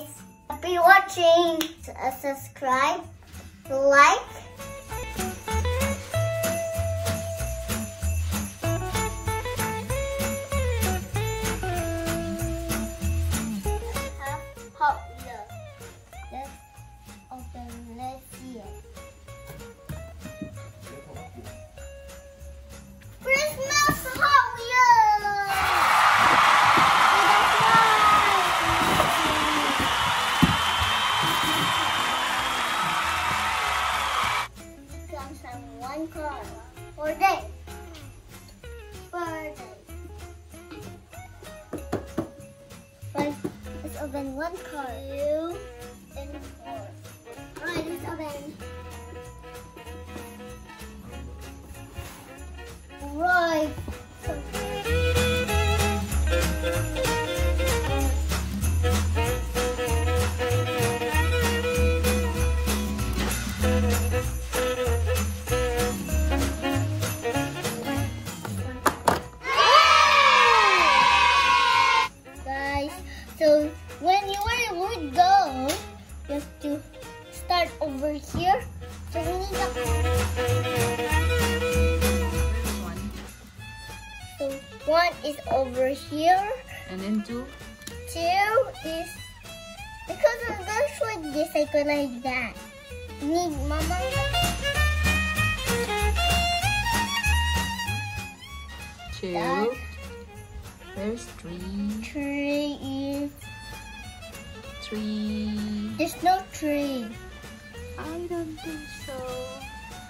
guys. Happy watching. Subscribe, like. Let's open. Let's see it. One car for a day. Right, let's open one car. Two and four. Alright, let's open. Right. So when you want to go, you have to start over here. So we need to this one. So one is over here. And then two. Two is because of this one, just like that. You need mama. Two. Dad. There's three. Three is three. There's no three. I don't think so.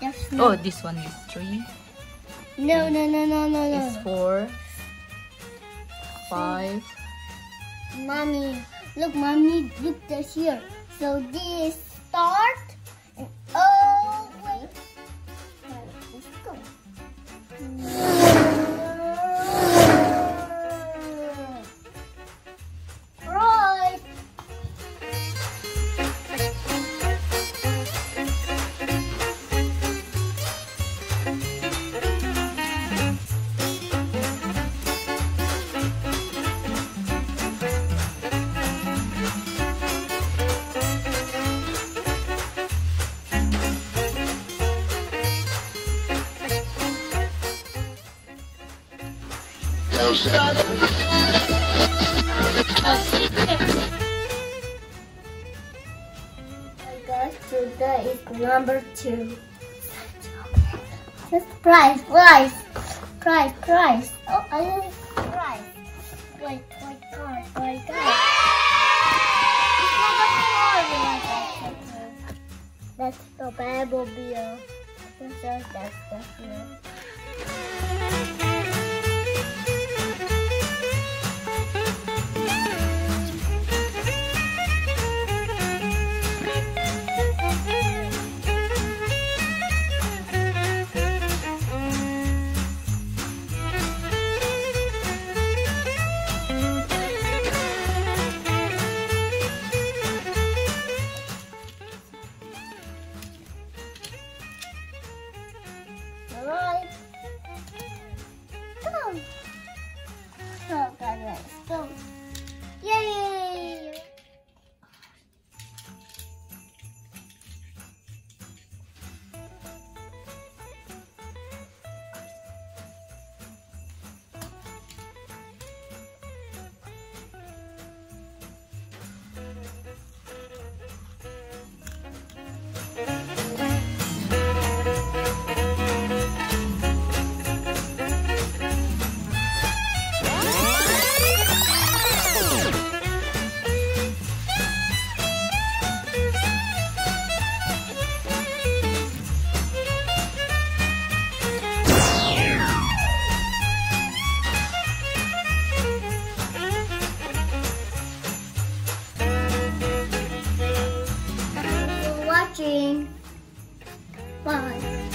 There's no. Oh, this one is three. No, no, no, no, no, no. It's four. Five. Mommy, look, mommy, look, there's here. So this start and all the way. Oh my gosh, so that is number two. Just prize. Oh, I love prize. Wait, that's the Bible bill. That's the go. Yay! Bye.